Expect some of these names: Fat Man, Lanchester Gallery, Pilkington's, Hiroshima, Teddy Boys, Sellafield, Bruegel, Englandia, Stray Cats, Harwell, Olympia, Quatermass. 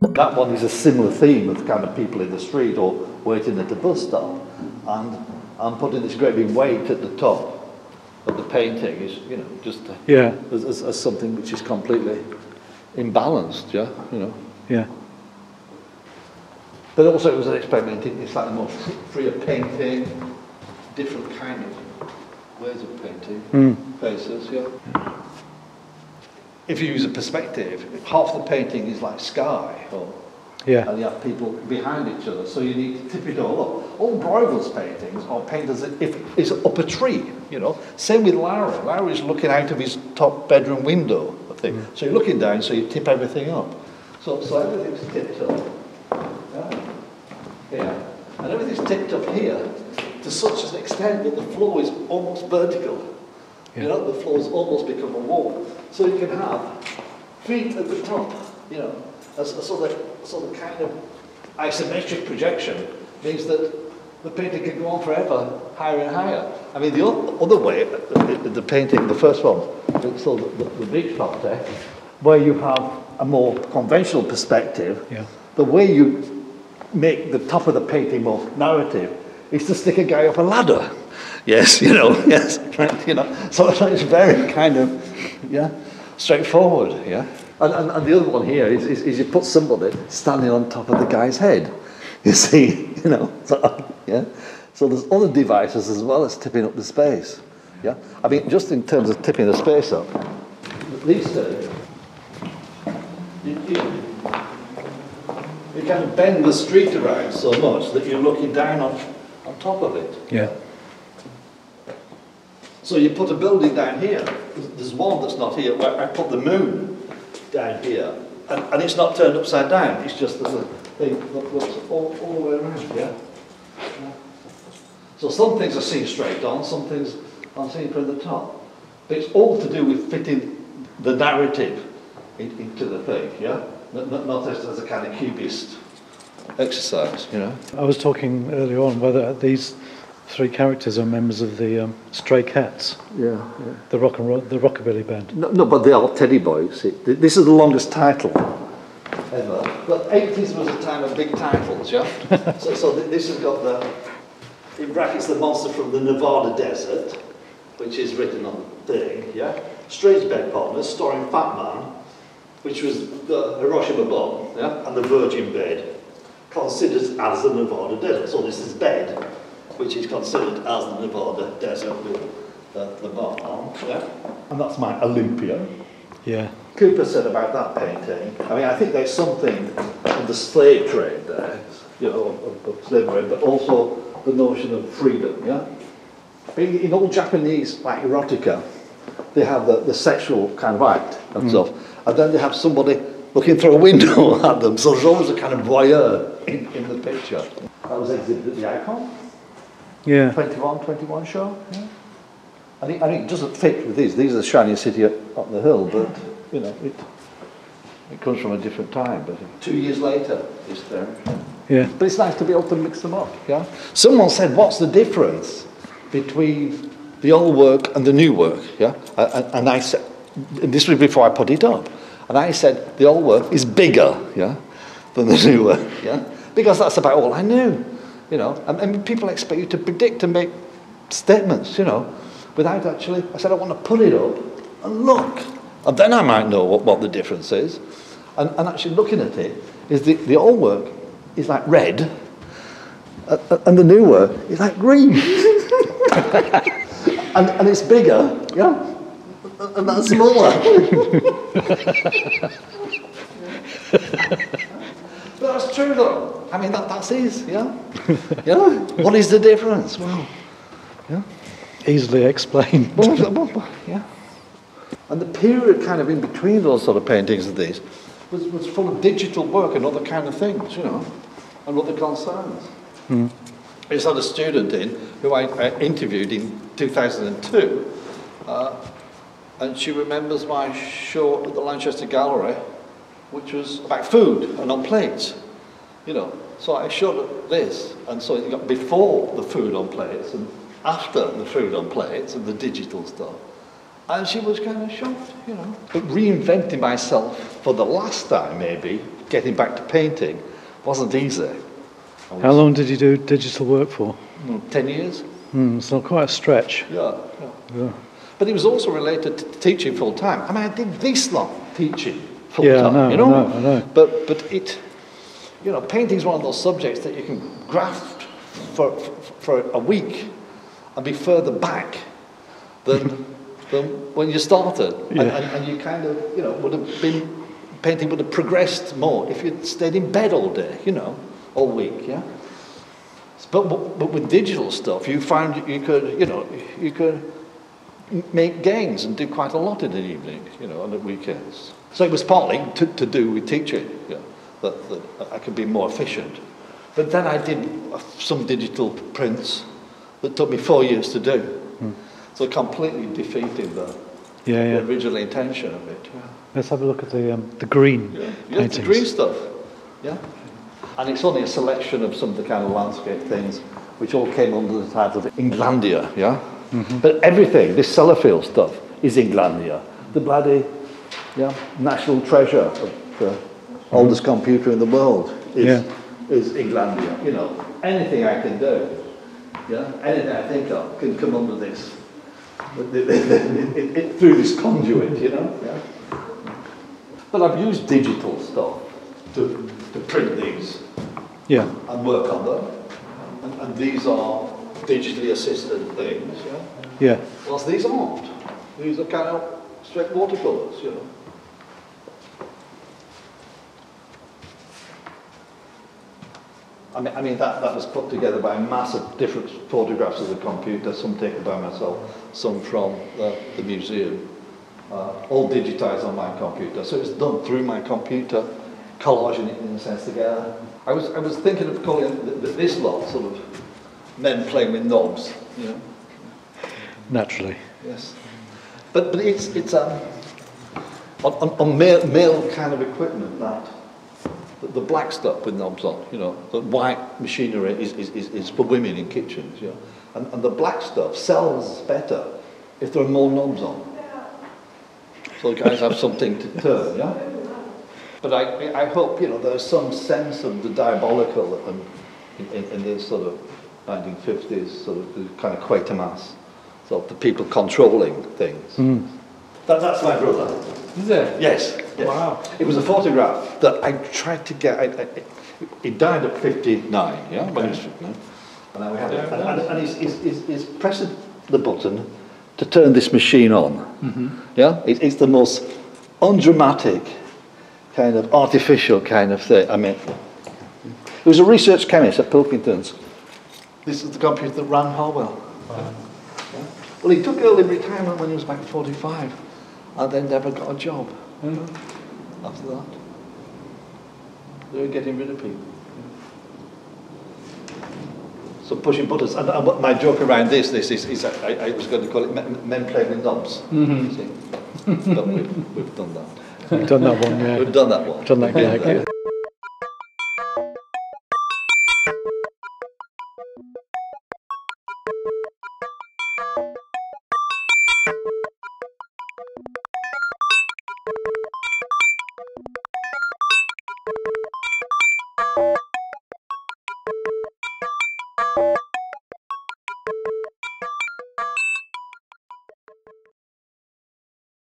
That one is a similar theme of kind of people in the street or waiting at the bus stop, and I'm putting this great big weight at the top of the painting is, you know, just yeah, as something which is completely imbalanced, yeah, you know. Yeah. But also it was an experiment in slightly more freer painting, different kind of ways of painting, faces, yeah. If you use a perspective, half the painting is like sky, or, yeah, and you have people behind each other, so you need to tip it all up. All Bruegel's paintings are painted as if it's up a tree, you know. Same with Larry. Larry's looking out of his top bedroom window, I think. Mm. So you're looking down, so you tip everything up. So everything's tipped up. Yeah. Yeah. And everything's tipped up here to such an extent that the floor is almost vertical. Yeah. You know, the floor's almost become a wall. So you can have feet at the top, you know, a sort of kind of isometric projection means that the painting can go on forever, higher and higher. I mean, the other way, the painting, the first one, so the beach property, where you have a more conventional perspective, yeah, the way you make the top of the painting more narrative is to stick a guy up a ladder. Yes, you know, yes, right, you know. So it's very kind of, yeah, straightforward, yeah. And the other one here is you put somebody standing on top of the guy's head, you see, you know. So, yeah. So there's other devices as well as tipping up the space, yeah. I mean, just in terms of tipping the space up, these two, you kind of bend the street around so much that you're looking down on top of it. Yeah. So you put a building down here. There's one that's not here where I put the moon down here, and it's not turned upside down. It's just there's a thing that looks all the way around. Yeah. So some things are seen straight on, some things are seen from the top. But it's all to do with fitting the narrative into the thing. Yeah. Not as a kind of cubist exercise. You know. I was talking earlier on whether these three characters are members of the Stray Cats. Yeah, yeah. The rockabilly band. No, but they are Teddy Boys. This is the longest title ever. But 80s was a time of big titles, yeah. so this has got the, in brackets, the monster from the Nevada desert, which is written on the thing, yeah. Stray's Bed Partners, starring Fat Man, which was the Hiroshima bomb, yeah, and the Virgin Bed, considered as the Nevada desert. So this is Bed, which is considered as the Nevada desert with the mark on, yeah? And that's my Olympia. Yeah. Cooper said about that painting, I mean, I think there's something in the slave trade there, you know, of slavery, but also the notion of freedom, yeah? I mean, in all Japanese, like erotica, they have the sexual kind of act and stuff, and then they have somebody looking through a window at them, so there's always a kind of voyeur in the picture. That was exhibited at the Icon. Yeah. 21 show. Yeah. I think it doesn't fit with these. These are the shiniest city up the hill, but you know it comes from a different time. But 2 years later, it's there. Yeah. But it's nice to be able to mix them up. Yeah. Someone said, "What's the difference between the old work and the new work?" Yeah. And I said, and this was before I put it up, and I said the old work is bigger, yeah, than the new work, yeah, because that's about all I knew. You know, and people expect you to predict and make statements, you know, without actually, I said, I want to put it up and look, and then I might know what the difference is. And actually looking at it, is the old work is like red, and the new work is like green. and it's bigger, yeah, and that's smaller. But that's true though. I mean, that's his, yeah? You know? What is the difference? Well, yeah. Easily explained. Yeah. And the period kind of in between those sort of paintings and these was full of digital work and other kind of things, you know, and other concerns. Mm. I just had a student in who I interviewed in 2002, and she remembers my show at the Lanchester Gallery, which was about food and on plates. You know, so I showed this, and so you got before the food on plates and after the food on plates and the digital stuff. And she was kind of shocked, you know. But reinventing myself for the last time, maybe, getting back to painting wasn't easy. How long did you do digital work for? 10 years. So quite a stretch. Yeah. But it was also related to teaching full time. I mean, I did this lot teaching full time. Yeah, I know. But it, you know, painting's one of those subjects that you can graft for a week and be further back than when you started. Yeah. And you kind of, you know, would have been, painting would have progressed more if you'd stayed in bed all day, you know, all week, yeah? But with digital stuff, you found you could, you know, you could make gains and do quite a lot in the evening, you know, and at weekends. So it was partly to do with teaching, you know, that I could be more efficient. But then I did some digital prints that took me 4 years to do. So completely defeated the original intention of it. Yeah. Let's have a look at the green paintings. The green stuff, yeah. And it's only a selection of some of the kind of landscape things which all came under the title of Englandia, yeah? But everything, this Sellafield stuff, is Englandia. The bloody national treasure of the oldest computer in the world is Englandia. You know, anything I can do, anything I think of can come under this, through this conduit, you know? Yeah. But I've used digital stuff to print these and work on them. And these are digitally assisted things, yeah? Whilst these aren't. These are kind of straight watercolours, you know. I mean that was put together by a mass of different photographs of the computer, some taken by myself, some from the museum, all digitised on my computer. So it's done through my computer, collaging it in a sense together. I was thinking of calling this lot sort of men playing with knobs, you know. Naturally. Yes. But it's on male kind of equipment that the black stuff with knobs on, you know, the white machinery is for women in kitchens, you know. And the black stuff sells better if there are more knobs on. So the guys have something to turn, yeah? But I hope, you know, there's some sense of the diabolical in this sort of 1950s, sort of kind of Quatermass, sort of the people controlling things. That's my brother. Is it? Yes. Wow. It was a photograph that I tried to get. He died at 59, yeah? When he was 59. And he's pressing the button to turn this machine on. Yeah? It's the most undramatic, kind of artificial kind of thing. I mean, it was a research chemist at Pilkington's. This is the computer that ran Harwell. Wow. Yeah. Well, he took early retirement when he was about 45, and then never got a job after that. They were getting rid of people. So pushing buttons, and my joke around this is I was going to call it men playing with knobs. But we've done that. We've done that one, yeah. We've done that one. Done that gag, yeah.